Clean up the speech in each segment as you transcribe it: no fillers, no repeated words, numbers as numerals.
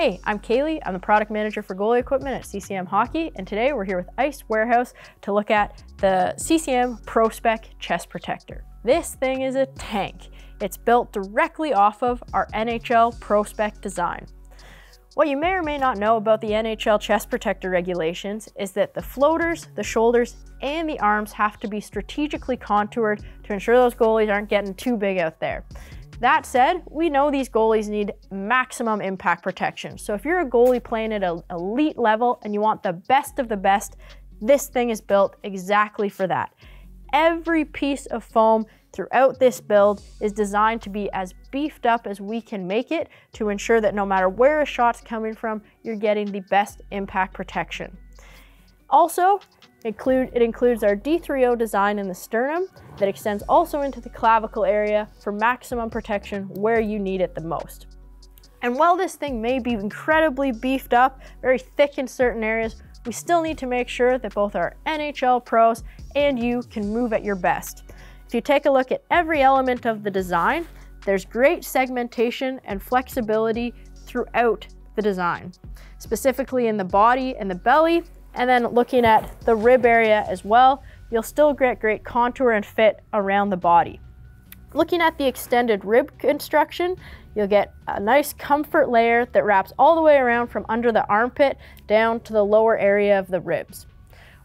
Hey, I'm Kaylee. I'm the product manager for goalie equipment at CCM Hockey, and today we're here with Ice Warehouse to look at the CCM Pro Spec chest protector. This thing is a tank. It's built directly off of our NHL Pro Spec design. What you may or may not know about the NHL chest protector regulations is that the floaters, the shoulders, and the arms have to be strategically contoured to ensure those goalies aren't getting too big out there. That said, we know these goalies need maximum impact protection. So if you're a goalie playing at an elite level and you want the best of the best, this thing is built exactly for that. Every piece of foam throughout this build is designed to be as beefed up as we can make it to ensure that no matter where a shot's coming from, you're getting the best impact protection. Also, it includes our D3O design in the sternum that extends also into the clavicle area for maximum protection where you need it the most. And while this thing may be incredibly beefed up, very thick in certain areas, we still need to make sure that both our NHL pros and you can move at your best. If you take a look at every element of the design, there's great segmentation and flexibility throughout the design, specifically in the body and the belly. And then looking at the rib area as well, you'll still get great contour and fit around the body. Looking at the extended rib construction, you'll get a nice comfort layer that wraps all the way around from under the armpit down to the lower area of the ribs.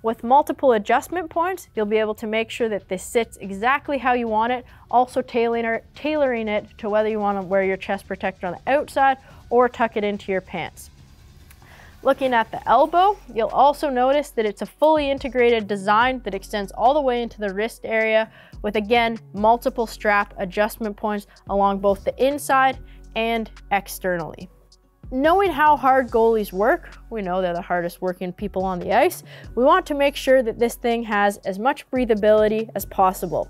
With multiple adjustment points, you'll be able to make sure that this sits exactly how you want it, also tailoring it to whether you want to wear your chest protector on the outside or tuck it into your pants. Looking at the elbow, you'll also notice that it's a fully integrated design that extends all the way into the wrist area with, again, multiple strap adjustment points along both the inside and externally. Knowing how hard goalies work, we know they're the hardest working people on the ice, we want to make sure that this thing has as much breathability as possible.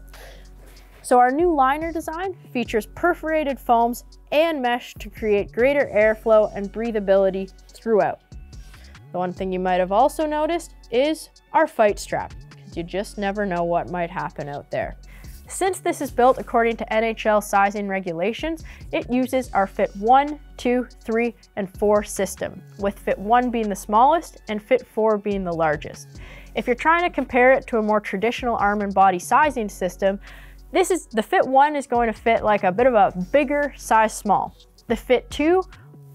So our new liner design features perforated foams and mesh to create greater airflow and breathability throughout. The one thing you might have also noticed is our fight strap, because you just never know what might happen out there. Since this is built according to NHL sizing regulations, it uses our Fit 1, 2, 3, and 4 system, with Fit 1 being the smallest and Fit 4 being the largest. If you're trying to compare it to a more traditional arm and body sizing system, the Fit 1 is going to fit like a bit of a bigger size small. The Fit 2,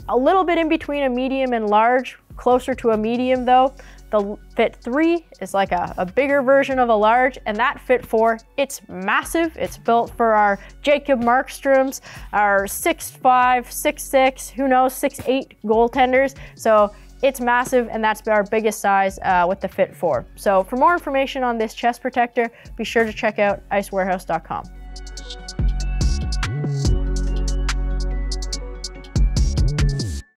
a little bit in between a medium and large, closer to a medium though. The Fit 3 is like a bigger version of a large, and that Fit 4, it's massive. It's built for our Jacob Markstroms, our 6'5", 6'6", who knows, 6'8" goaltenders. So it's massive, and that's our biggest size with the Fit 4. So for more information on this chest protector, be sure to check out icewarehouse.com.